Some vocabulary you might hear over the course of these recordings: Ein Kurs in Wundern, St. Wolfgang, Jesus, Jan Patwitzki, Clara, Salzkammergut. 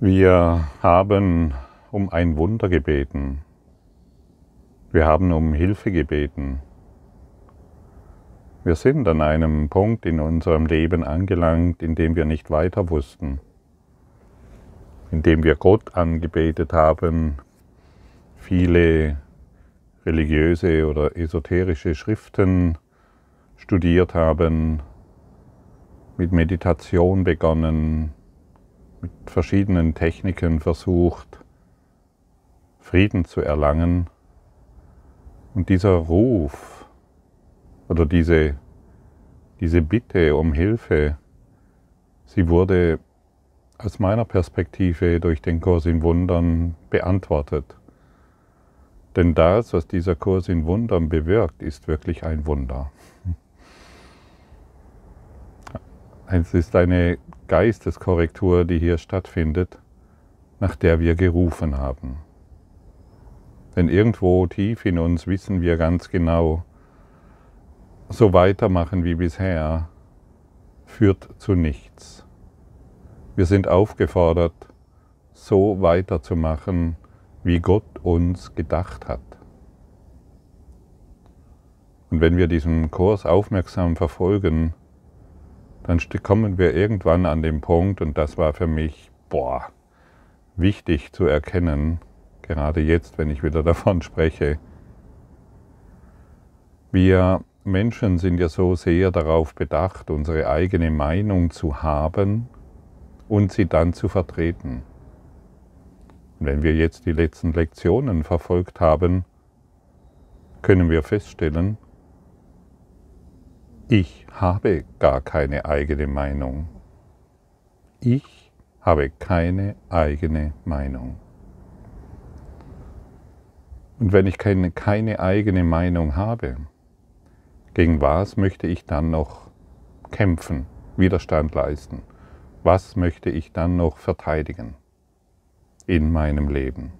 Wir haben um ein Wunder gebeten. Wir haben um Hilfe gebeten. Wir sind an einem Punkt in unserem Leben angelangt, in dem wir nicht weiter wussten, in dem wir Gott angebetet haben, viele religiöse oder esoterische Schriften studiert haben, mit Meditation begonnen, mit verschiedenen Techniken versucht, Frieden zu erlangen. Und dieser Ruf oder diese Bitte um Hilfe, sie wurde aus meiner Perspektive durch den Kurs in Wundern beantwortet. Denn das, was dieser Kurs in Wundern bewirkt, ist wirklich ein Wunder. Es ist eine Geisteskorrektur, die hier stattfindet, nach der wir gerufen haben. Denn irgendwo tief in uns wissen wir ganz genau, so weitermachen wie bisher führt zu nichts. Wir sind aufgefordert, so weiterzumachen, wie Gott uns gedacht hat. Und wenn wir diesen Kurs aufmerksam verfolgen, dann kommen wir irgendwann an den Punkt, und das war für mich, wichtig zu erkennen, gerade jetzt, wenn ich wieder davon spreche. Wir Menschen sind ja so sehr darauf bedacht, unsere eigene Meinung zu haben und sie dann zu vertreten. Und wenn wir jetzt die letzten Lektionen verfolgt haben, können wir feststellen, ich habe gar keine eigene Meinung. Ich habe keine eigene Meinung. Und wenn ich keine eigene Meinung habe, gegen was möchte ich dann noch kämpfen, Widerstand leisten? Was möchte ich dann noch verteidigen in meinem Leben?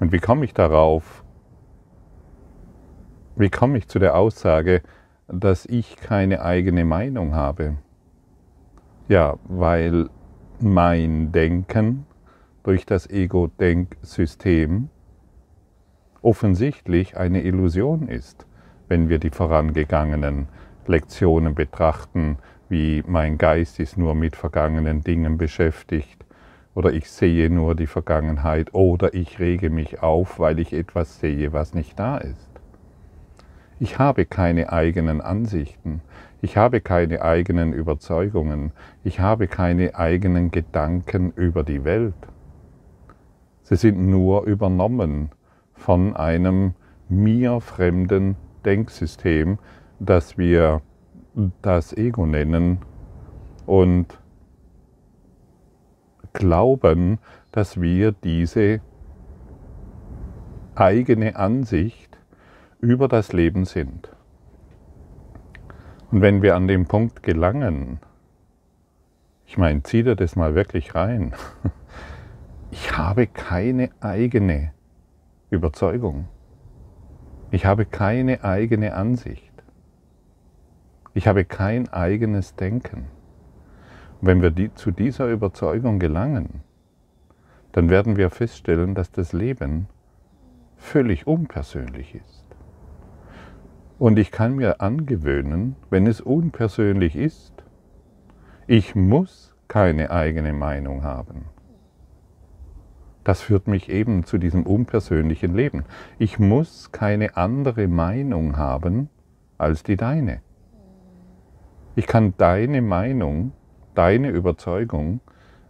Und wie komme ich darauf? Wie komme ich zu der Aussage, dass ich keine eigene Meinung habe? Ja, weil mein Denken durch das Ego-Denksystem offensichtlich eine Illusion ist, wenn wir die vorangegangenen Lektionen betrachten, wie mein Geist ist nur mit vergangenen Dingen beschäftigt oder ich sehe nur die Vergangenheit oder ich rege mich auf, weil ich etwas sehe, was nicht da ist. Ich habe keine eigenen Ansichten, ich habe keine eigenen Überzeugungen, ich habe keine eigenen Gedanken über die Welt. Sie sind nur übernommen von einem mir fremden Denksystem, das wir das Ego nennen und glauben, dass wir diese eigene Ansicht über das Leben sind. Und wenn wir an den Punkt gelangen, ich meine, zieh dir das mal wirklich rein, ich habe keine eigene Überzeugung, ich habe keine eigene Ansicht, ich habe kein eigenes Denken. Und wenn wir zu dieser Überzeugung gelangen, dann werden wir feststellen, dass das Leben völlig unpersönlich ist. Und ich kann mir angewöhnen, wenn es unpersönlich ist, ich muss keine eigene Meinung haben. Das führt mich eben zu diesem unpersönlichen Leben. Ich muss keine andere Meinung haben als die deine. Ich kann deine Meinung, deine Überzeugung,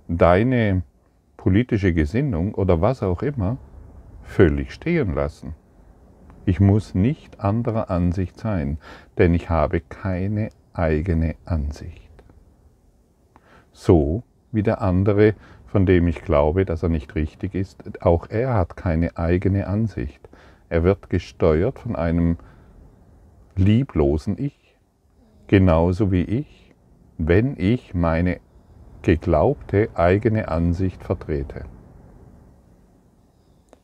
deine politische Gesinnung oder was auch immer völlig stehen lassen. Ich muss nicht anderer Ansicht sein, denn ich habe keine eigene Ansicht. So wie der andere, von dem ich glaube, dass er nicht richtig ist, auch er hat keine eigene Ansicht. Er wird gesteuert von einem lieblosen Ich, genauso wie ich, wenn ich meine geglaubte eigene Ansicht vertrete.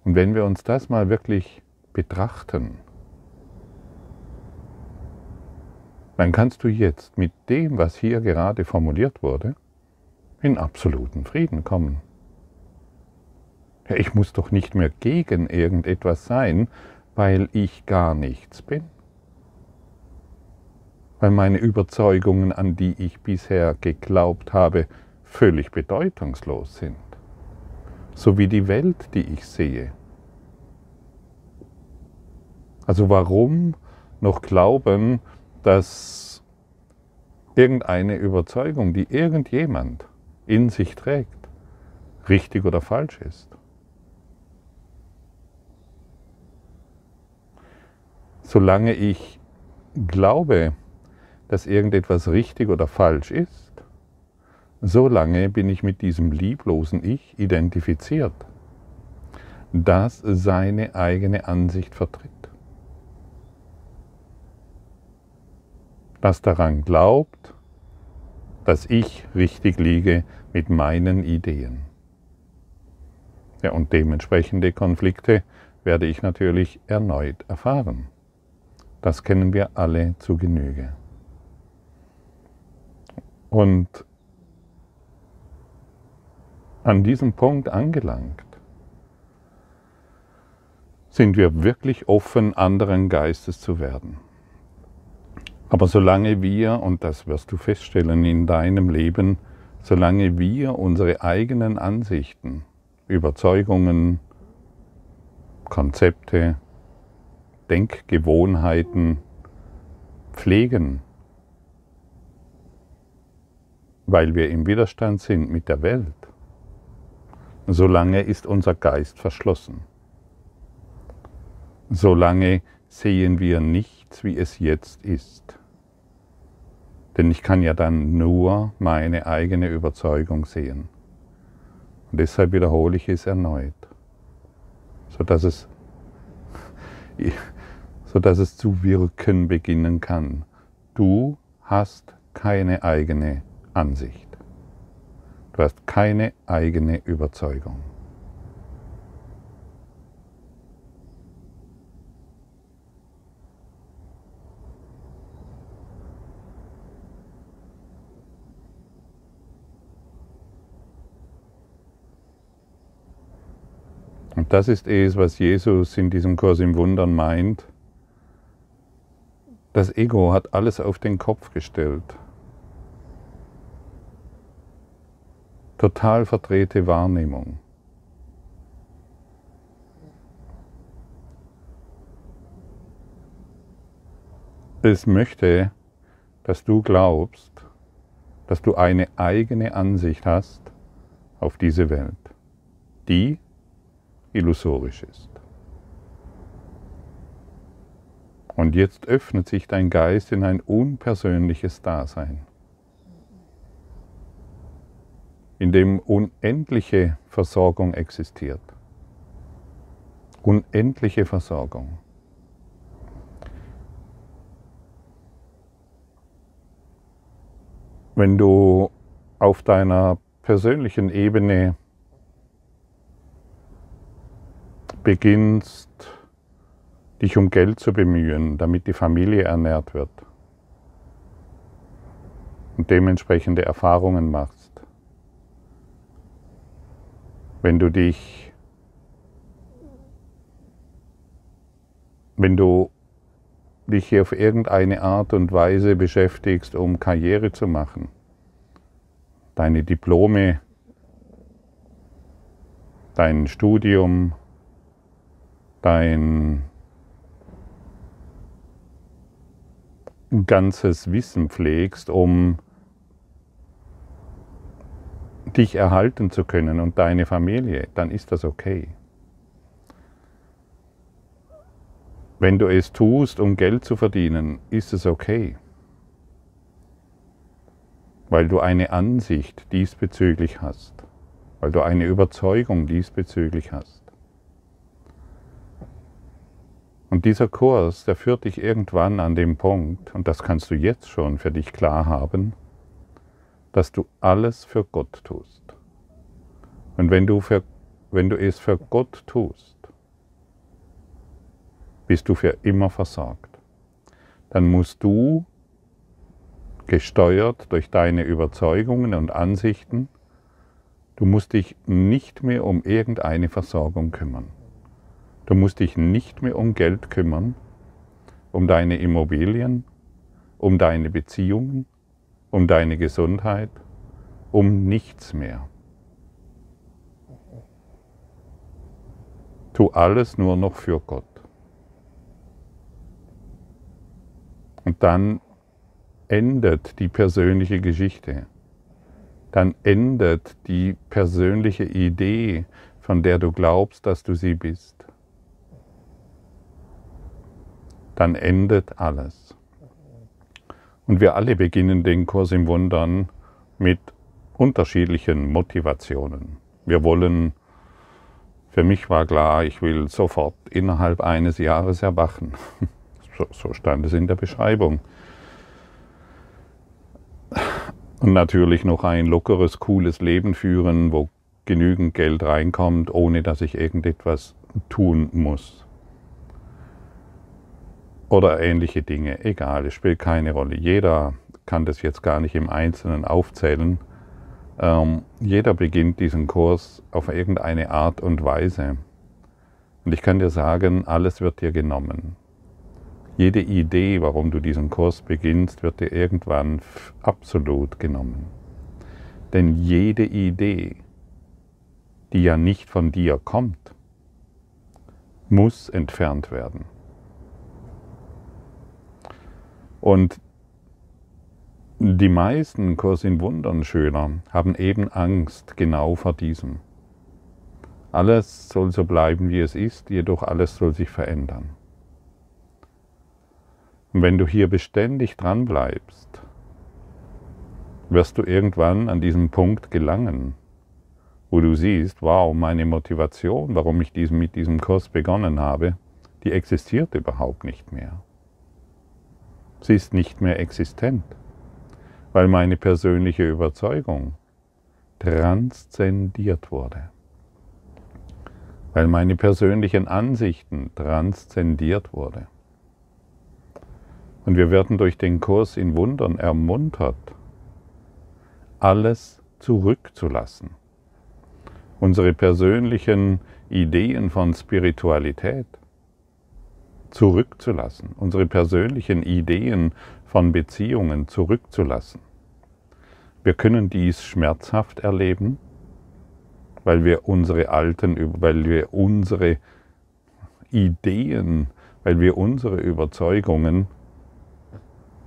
Und wenn wir uns das mal wirklich betrachten, dann kannst du jetzt mit dem, was hier gerade formuliert wurde, in absoluten Frieden kommen. Ja, ich muss doch nicht mehr gegen irgendetwas sein, weil ich gar nichts bin. Weil meine Überzeugungen, an die ich bisher geglaubt habe, völlig bedeutungslos sind. So wie die Welt, die ich sehe. Also warum noch glauben, dass irgendeine Überzeugung, die irgendjemand in sich trägt, richtig oder falsch ist? Solange ich glaube, dass irgendetwas richtig oder falsch ist, solange bin ich mit diesem lieblosen Ich identifiziert, das seine eigene Ansicht vertritt, das daran glaubt, dass ich richtig liege mit meinen Ideen. Ja, und dementsprechende Konflikte werde ich natürlich erneut erfahren. Das kennen wir alle zu Genüge. Und an diesem Punkt angelangt, sind wir wirklich offen, anderen Geistes zu werden. Aber solange wir, und das wirst du feststellen in deinem Leben, solange wir unsere eigenen Ansichten, Überzeugungen, Konzepte, Denkgewohnheiten pflegen, weil wir im Widerstand sind mit der Welt, solange ist unser Geist verschlossen. Solange sehen wir nichts, wie es jetzt ist. Denn ich kann ja dann nur meine eigene Überzeugung sehen. Und deshalb wiederhole ich es erneut, sodass es zu wirken beginnen kann. Du hast keine eigene Ansicht. Du hast keine eigene Überzeugung. Und das ist es, was Jesus in diesem Kurs im Wundern meint. Das Ego hat alles auf den Kopf gestellt. Total verdrehte Wahrnehmung. Es möchte, dass du glaubst, dass du eine eigene Ansicht hast auf diese Welt, die illusorisch ist. Und jetzt öffnet sich dein Geist in ein unpersönliches Dasein, in dem unendliche Versorgung existiert. Unendliche Versorgung. Wenn du auf deiner persönlichen Ebene beginnst, dich um Geld zu bemühen, damit die Familie ernährt wird und dementsprechende Erfahrungen machst. Wenn du dich hier auf irgendeine Art und Weise beschäftigst, um Karriere zu machen, deine Diplome, dein Studium, dein ganzes Wissen pflegst, um dich erhalten zu können und deine Familie, dann ist das okay. Wenn du es tust, um Geld zu verdienen, ist es okay, weil du eine Ansicht diesbezüglich hast, weil du eine Überzeugung diesbezüglich hast. Und dieser Kurs, der führt dich irgendwann an den Punkt, und das kannst du jetzt schon für dich klar haben, dass du alles für Gott tust. Und wenn du es für Gott tust, bist du für immer versorgt. Dann musst du, gesteuert durch deine Überzeugungen und Ansichten, Du musst dich nicht mehr um irgendeine Versorgung kümmern. Du musst dich nicht mehr um Geld kümmern, um deine Immobilien, um deine Beziehungen, um deine Gesundheit, um nichts mehr. Tu alles nur noch für Gott. Und dann endet die persönliche Geschichte. Dann endet die persönliche Idee, von der du glaubst, dass du sie bist. Dann endet alles. Und wir alle beginnen den Kurs im Wundern mit unterschiedlichen Motivationen. Wir wollen, für mich war klar, ich will sofort innerhalb eines Jahres erwachen. So stand es in der Beschreibung. Und natürlich noch ein lockeres, cooles Leben führen, wo genügend Geld reinkommt, ohne dass ich irgendetwas tun muss. Oder ähnliche Dinge, egal, es spielt keine Rolle. Jeder kann das jetzt gar nicht im Einzelnen aufzählen. Jeder beginnt diesen Kurs auf irgendeine Art und Weise. Und ich kann dir sagen, alles wird dir genommen. Jede Idee, warum du diesen Kurs beginnst, wird dir irgendwann absolut genommen. Denn jede Idee, die ja nicht von dir kommt, muss entfernt werden. Und die meisten Kurs in Wundern Schüler haben eben Angst genau vor diesem. Alles soll so bleiben, wie es ist, jedoch alles soll sich verändern. Und wenn du hier beständig dran bleibst, wirst du irgendwann an diesen Punkt gelangen, wo du siehst, wow, meine Motivation, warum ich mit diesem Kurs begonnen habe, die existiert überhaupt nicht mehr. Sie ist nicht mehr existent, weil meine persönliche Überzeugung transzendiert wurde, weil meine persönlichen Ansichten transzendiert wurden. Und wir werden durch den Kurs in Wundern ermuntert, alles zurückzulassen. Unsere persönlichen Ideen von Spiritualität zurückzulassen. Unsere persönlichen Ideen von Beziehungen zurückzulassen. Wir können dies schmerzhaft erleben, weil wir unsere Überzeugungen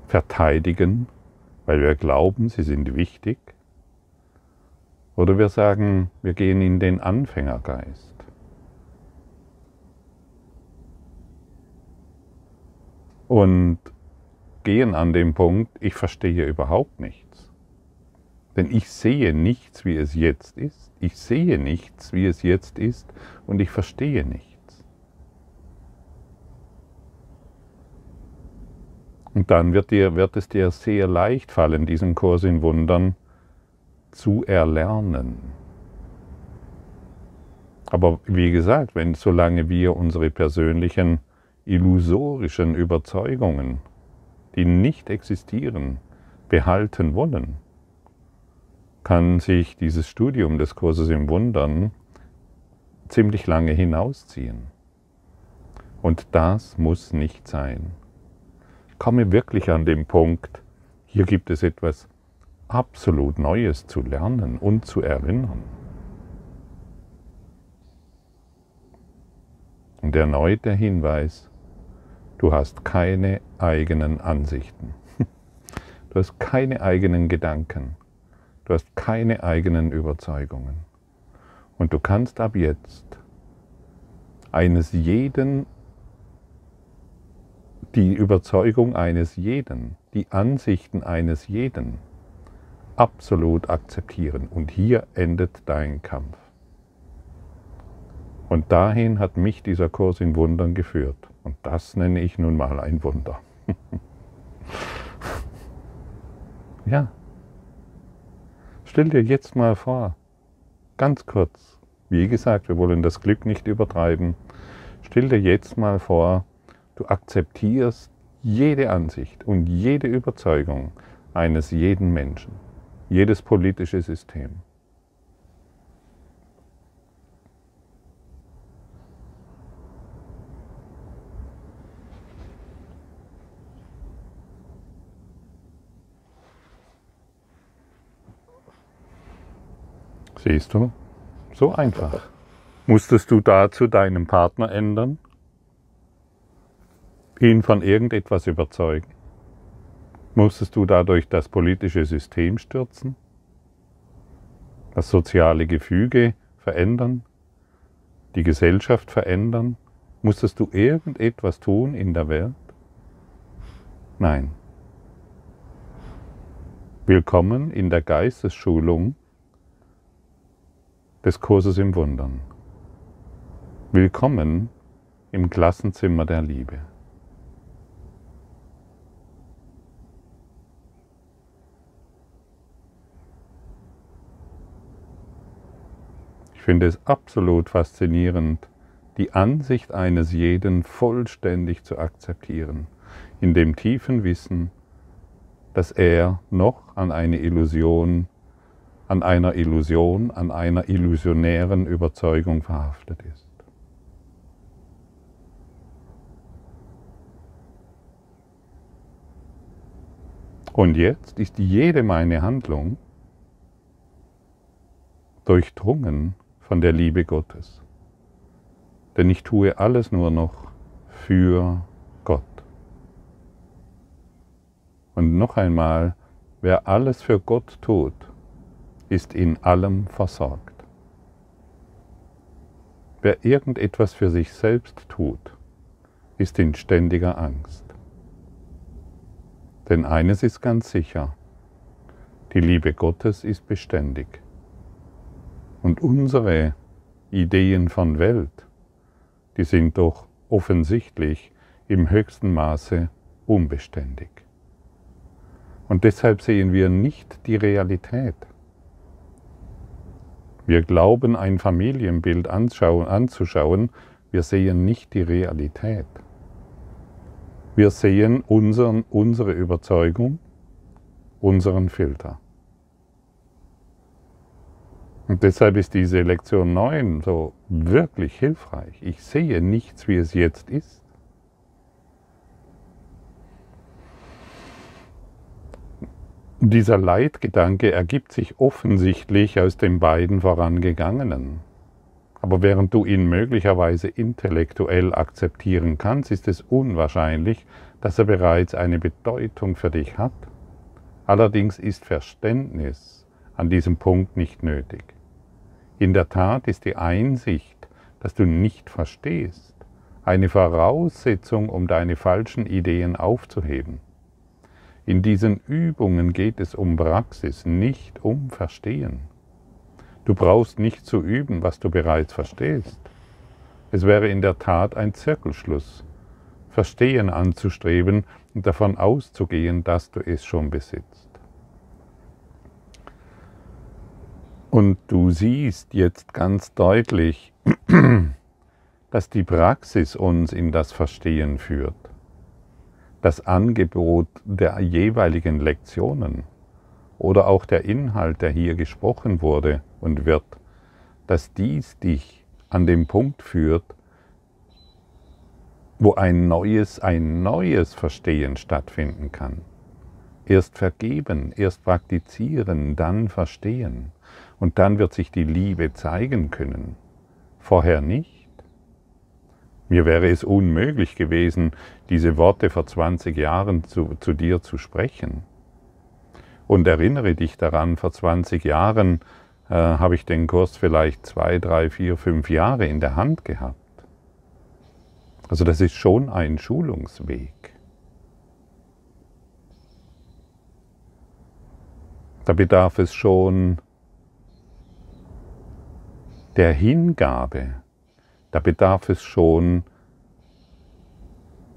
verteidigen, weil wir glauben, sie sind wichtig. Oder wir sagen, wir gehen in den Anfängergeist. Und gehen an den Punkt, ich verstehe überhaupt nichts. Denn ich sehe nichts, wie es jetzt ist. Ich sehe nichts, wie es jetzt ist, und ich verstehe nichts. Und dann wird es dir sehr leicht fallen, diesen Kurs in Wundern zu erlernen. Aber wie gesagt, solange wir unsere persönlichen illusorischen Überzeugungen, die nicht existieren, behalten wollen, kann sich dieses Studium des Kurses im Wundern ziemlich lange hinausziehen. Und das muss nicht sein. Komme wirklich an den Punkt, hier gibt es etwas absolut Neues zu lernen und zu erinnern. Und erneut der Hinweis, du hast keine eigenen Ansichten, du hast keine eigenen Gedanken, du hast keine eigenen Überzeugungen. Und du kannst ab jetzt die Überzeugung eines jeden, die Ansichten eines jeden absolut akzeptieren. Und hier endet dein Kampf. Und dahin hat mich dieser Kurs in Wundern geführt. Und das nenne ich nun mal ein Wunder. Ja. Stell dir jetzt mal vor, ganz kurz, wie gesagt, wir wollen das Glück nicht übertreiben. Stell dir jetzt mal vor, du akzeptierst jede Ansicht und jede Überzeugung eines jeden Menschen, jedes politische System. Siehst du? So einfach. Musstest du dazu deinen Partner ändern? Ihn von irgendetwas überzeugen? Musstest du dadurch das politische System stürzen? Das soziale Gefüge verändern? Die Gesellschaft verändern? Musstest du irgendetwas tun in der Welt? Nein. Willkommen in der Geistesschulung des Kurses im Wundern. Willkommen im Klassenzimmer der Liebe. Ich finde es absolut faszinierend, die Ansicht eines jeden vollständig zu akzeptieren, in dem tiefen Wissen, dass er noch an eine Illusion, an einer illusionären Überzeugung verhaftet ist. Und jetzt ist jede meine Handlung durchdrungen von der Liebe Gottes. Denn ich tue alles nur noch für Gott. Und noch einmal, wer alles für Gott tut, ist in allem versorgt. Wer irgendetwas für sich selbst tut, ist in ständiger Angst. Denn eines ist ganz sicher, die Liebe Gottes ist beständig. Und unsere Ideen von Welt, die sind doch offensichtlich im höchsten Maße unbeständig. Und deshalb sehen wir nicht die Realität. Wir glauben, ein Familienbild anzuschauen, wir sehen nicht die Realität. Wir sehen unsere Überzeugung, unseren Filter. Und deshalb ist diese Lektion 9 so wirklich hilfreich. Ich sehe nichts, wie es jetzt ist. Dieser Leitgedanke ergibt sich offensichtlich aus den beiden vorangegangenen. Aber während du ihn möglicherweise intellektuell akzeptieren kannst, ist es unwahrscheinlich, dass er bereits eine Bedeutung für dich hat. Allerdings ist Verständnis an diesem Punkt nicht nötig. In der Tat ist die Einsicht, dass du nicht verstehst, eine Voraussetzung, um deine falschen Ideen aufzuheben. In diesen Übungen geht es um Praxis, nicht um Verstehen. Du brauchst nicht zu üben, was du bereits verstehst. Es wäre in der Tat ein Zirkelschluss, Verstehen anzustreben und davon auszugehen, dass du es schon besitzt. Und du siehst jetzt ganz deutlich, dass die Praxis uns in das Verstehen führt. Das Angebot der jeweiligen Lektionen oder auch der Inhalt, der hier gesprochen wurde und wird, dass dies dich an den Punkt führt, wo ein neues Verstehen stattfinden kann. Erst vergeben, erst praktizieren, dann verstehen. Und dann wird sich die Liebe zeigen können. Vorher nicht. Mir wäre es unmöglich gewesen, diese Worte vor 20 Jahren zu dir zu sprechen. Und erinnere dich daran, vor 20 Jahren habe ich den Kurs vielleicht 2, 3, 4, 5 Jahre in der Hand gehabt. Also das ist schon ein Schulungsweg. Da bedarf es schon der Hingabe. Da bedarf es schon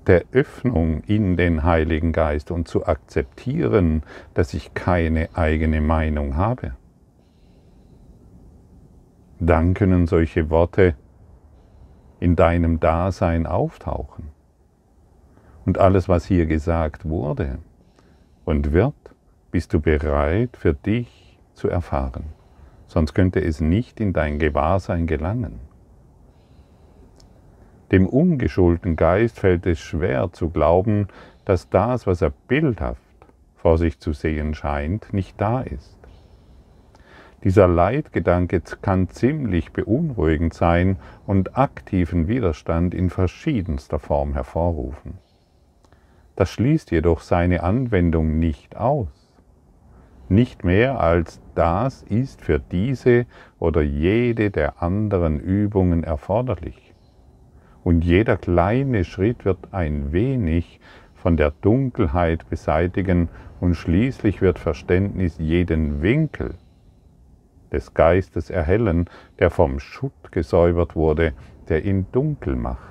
der Öffnung in den Heiligen Geist und zu akzeptieren, dass ich keine eigene Meinung habe. Dann können solche Worte in deinem Dasein auftauchen. Und alles, was hier gesagt wurde und wird, bist du bereit für dich zu erfahren. Sonst könnte es nicht in dein Gewahrsein gelangen. Dem ungeschulten Geist fällt es schwer zu glauben, dass das, was er bildhaft vor sich zu sehen scheint, nicht da ist. Dieser Leitgedanke kann ziemlich beunruhigend sein und aktiven Widerstand in verschiedenster Form hervorrufen. Das schließt jedoch seine Anwendung nicht aus. Nicht mehr als das ist für diese oder jede der anderen Übungen erforderlich. Und jeder kleine Schritt wird ein wenig von der Dunkelheit beseitigen und schließlich wird Verständnis jeden Winkel des Geistes erhellen, der vom Schutt gesäubert wurde, der ihn dunkel macht.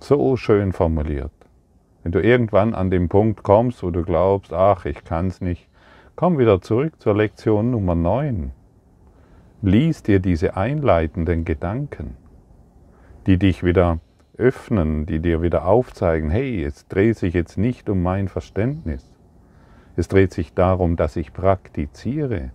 So schön formuliert. Wenn du irgendwann an den Punkt kommst, wo du glaubst, ach, ich kann's nicht, komm wieder zurück zur Lektion Nummer 9. Lies dir diese einleitenden Gedanken, die dich wieder öffnen, die dir wieder aufzeigen, hey, es dreht sich jetzt nicht um mein Verständnis. Es dreht sich darum, dass ich praktiziere.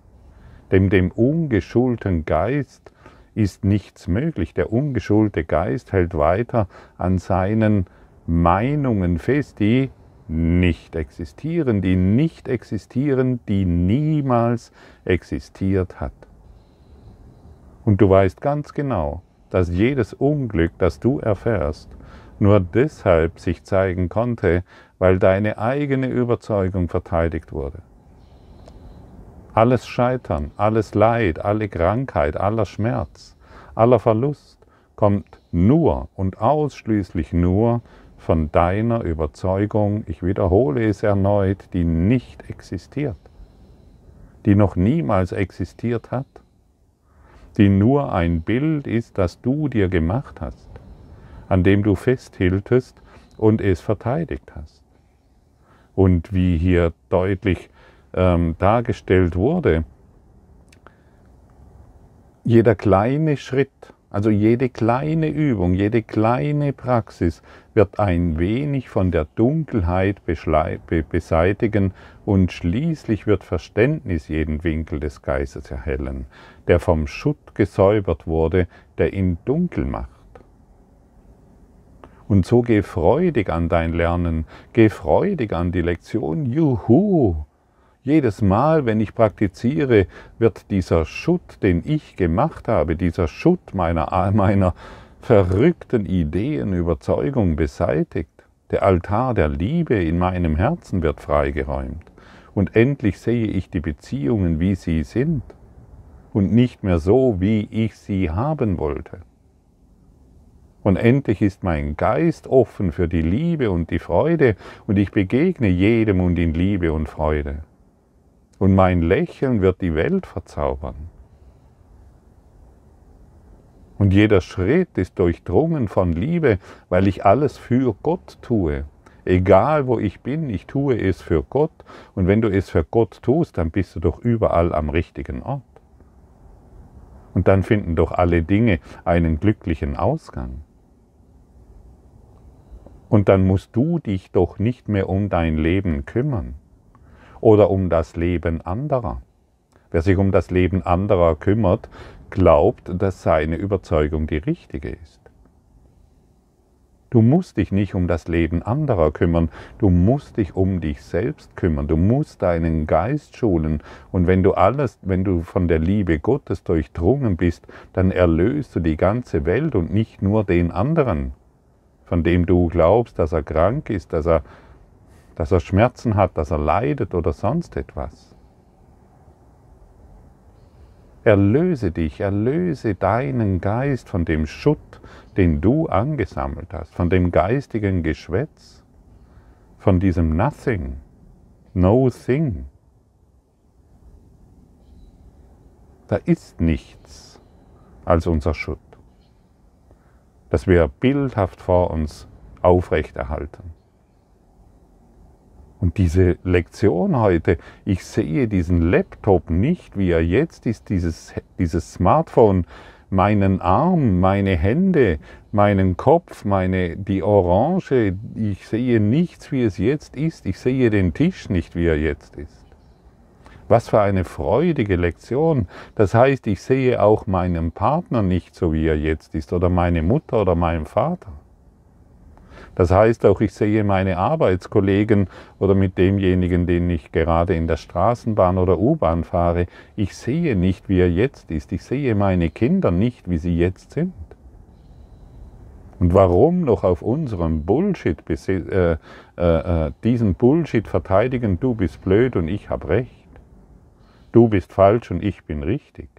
Denn dem ungeschulten Geist ist nichts möglich. Der ungeschulte Geist hält weiter an seinen Meinungen fest, die nicht existieren, die niemals existiert hat. Und du weißt ganz genau, dass jedes Unglück, das du erfährst, nur deshalb sich zeigen konnte, weil deine eigene Überzeugung verteidigt wurde. Alles Scheitern, alles Leid, alle Krankheit, aller Schmerz, aller Verlust kommt nur und ausschließlich nur von deiner Überzeugung, ich wiederhole es erneut, die nicht existiert, die noch niemals existiert hat, die nur ein Bild ist, das du dir gemacht hast, an dem du festhieltest und es verteidigt hast. Und wie hier deutlich dargestellt wurde, jeder kleine Schritt, also jede kleine Übung, jede kleine Praxis wird ein wenig von der Dunkelheit beseitigen und schließlich wird Verständnis jeden Winkel des Geistes erhellen, der vom Schutt gesäubert wurde, der ihn dunkel macht. Und so geh freudig an dein Lernen, geh freudig an die Lektion, juhu! Jedes Mal, wenn ich praktiziere, wird dieser Schutt, den ich gemacht habe, dieser Schutt meiner verrückten Ideen, Überzeugung beseitigt. Der Altar der Liebe in meinem Herzen wird freigeräumt. Und endlich sehe ich die Beziehungen, wie sie sind und nicht mehr so, wie ich sie haben wollte. Und endlich ist mein Geist offen für die Liebe und die Freude und ich begegne jedem und in Liebe und Freude. Und mein Lächeln wird die Welt verzaubern. Und jeder Schritt ist durchdrungen von Liebe, weil ich alles für Gott tue. Egal wo ich bin, ich tue es für Gott. Und wenn du es für Gott tust, dann bist du doch überall am richtigen Ort. Und dann finden doch alle Dinge einen glücklichen Ausgang. Und dann musst du dich doch nicht mehr um dein Leben kümmern. Oder um das Leben anderer. Wer sich um das Leben anderer kümmert, glaubt, dass seine Überzeugung die richtige ist. Du musst dich nicht um das Leben anderer kümmern, du musst dich um dich selbst kümmern, du musst deinen Geist schulen und wenn du von der Liebe Gottes durchdrungen bist, dann erlöst du die ganze Welt und nicht nur den anderen, von dem du glaubst, dass er krank ist, dass er Schmerzen hat, dass er leidet oder sonst etwas. Erlöse dich, erlöse deinen Geist von dem Schutt, den du angesammelt hast, von dem geistigen Geschwätz, von diesem Nothing, No Thing. Da ist nichts als unser Schutt, das wir bildhaft vor uns aufrechterhalten. Und diese Lektion heute, ich sehe diesen Laptop nicht, wie er jetzt ist, dieses Smartphone, meinen Arm, meine Hände, meinen Kopf, die Orange, ich sehe nichts, wie es jetzt ist, ich sehe den Tisch nicht, wie er jetzt ist. Was für eine freudige Lektion, das heißt, ich sehe auch meinen Partner nicht, so wie er jetzt ist, oder meine Mutter oder meinen Vater. Das heißt auch, ich sehe meine Arbeitskollegen oder mit demjenigen, den ich gerade in der Straßenbahn oder U-Bahn fahre, ich sehe nicht, wie er jetzt ist. Ich sehe meine Kinder nicht, wie sie jetzt sind. Und warum noch auf unserem Bullshit, diesen Bullshit verteidigen, du bist blöd und ich habe recht. Du bist falsch und ich bin richtig.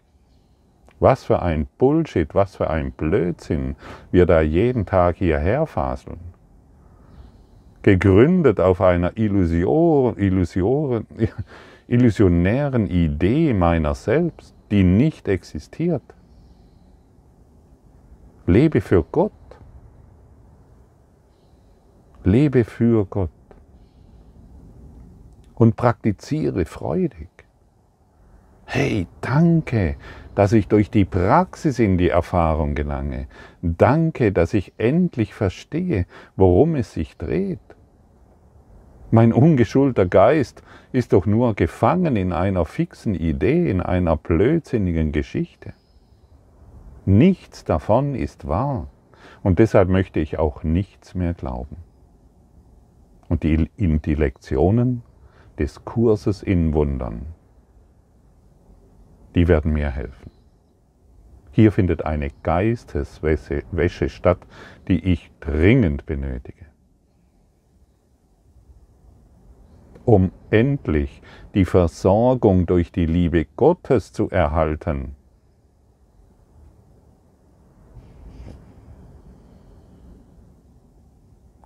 Was für ein Bullshit, was für ein Blödsinn wir da jeden Tag hierher faseln. Gegründet auf einer illusionären Idee meiner selbst, die nicht existiert. Lebe für Gott. Lebe für Gott und praktiziere freudig. Hey, danke, dass ich durch die Praxis in die Erfahrung gelange. Danke, dass ich endlich verstehe, worum es sich dreht. Mein ungeschulter Geist ist doch nur gefangen in einer fixen Idee, in einer blödsinnigen Geschichte. Nichts davon ist wahr und deshalb möchte ich auch nichts mehr glauben. Und die Lektionen des Kurses in Wundern, die werden mir helfen. Hier findet eine Geisteswäsche statt, die ich dringend benötige, um endlich die Versorgung durch die Liebe Gottes zu erhalten.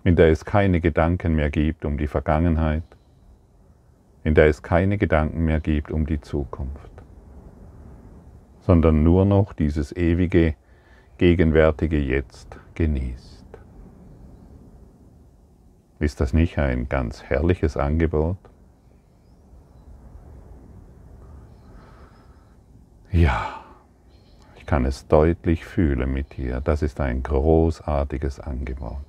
In der es keine Gedanken mehr gibt um die Vergangenheit, in der es keine Gedanken mehr gibt um die Zukunft, sondern nur noch dieses ewige, gegenwärtige Jetzt genießt. Ist das nicht ein ganz herrliches Angebot? Ja, ich kann es deutlich fühlen mit dir. Das ist ein großartiges Angebot.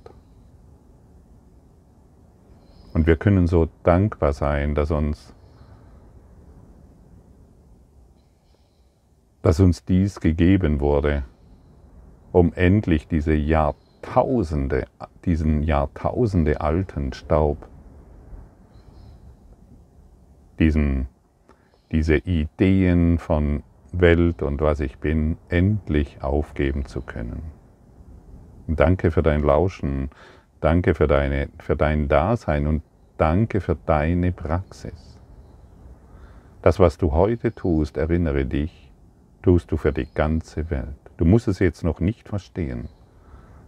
Und wir können so dankbar sein, dass uns dies gegeben wurde, um endlich diesen Jahrtausende alten Staub, diese Ideen von Welt und was ich bin, endlich aufgeben zu können. Und danke für dein Lauschen. Danke für dein Dasein und danke für deine Praxis. Das, was du heute tust, erinnere dich, tust du für die ganze Welt. Du musst es jetzt noch nicht verstehen,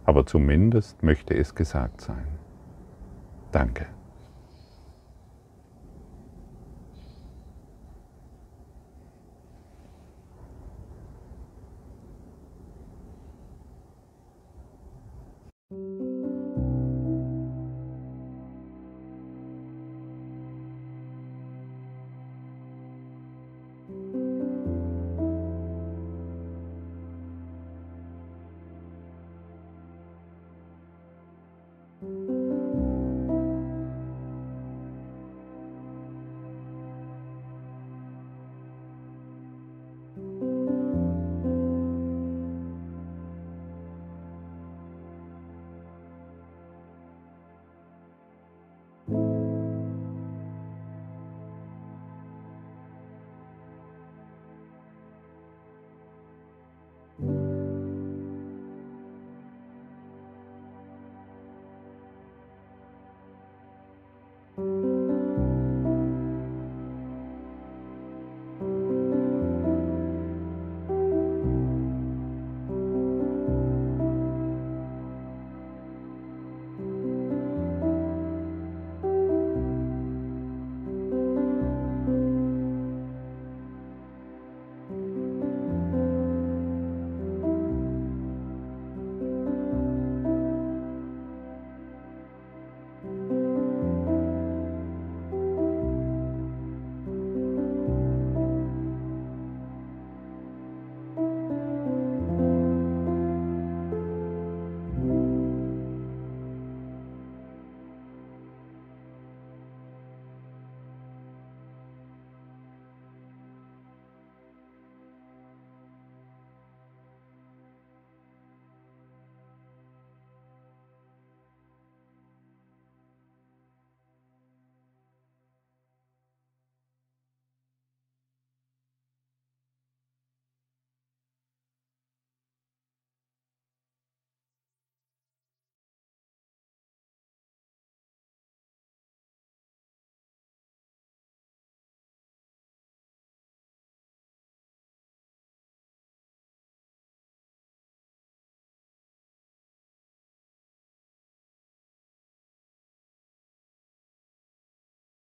aber zumindest möchte es gesagt sein. Danke.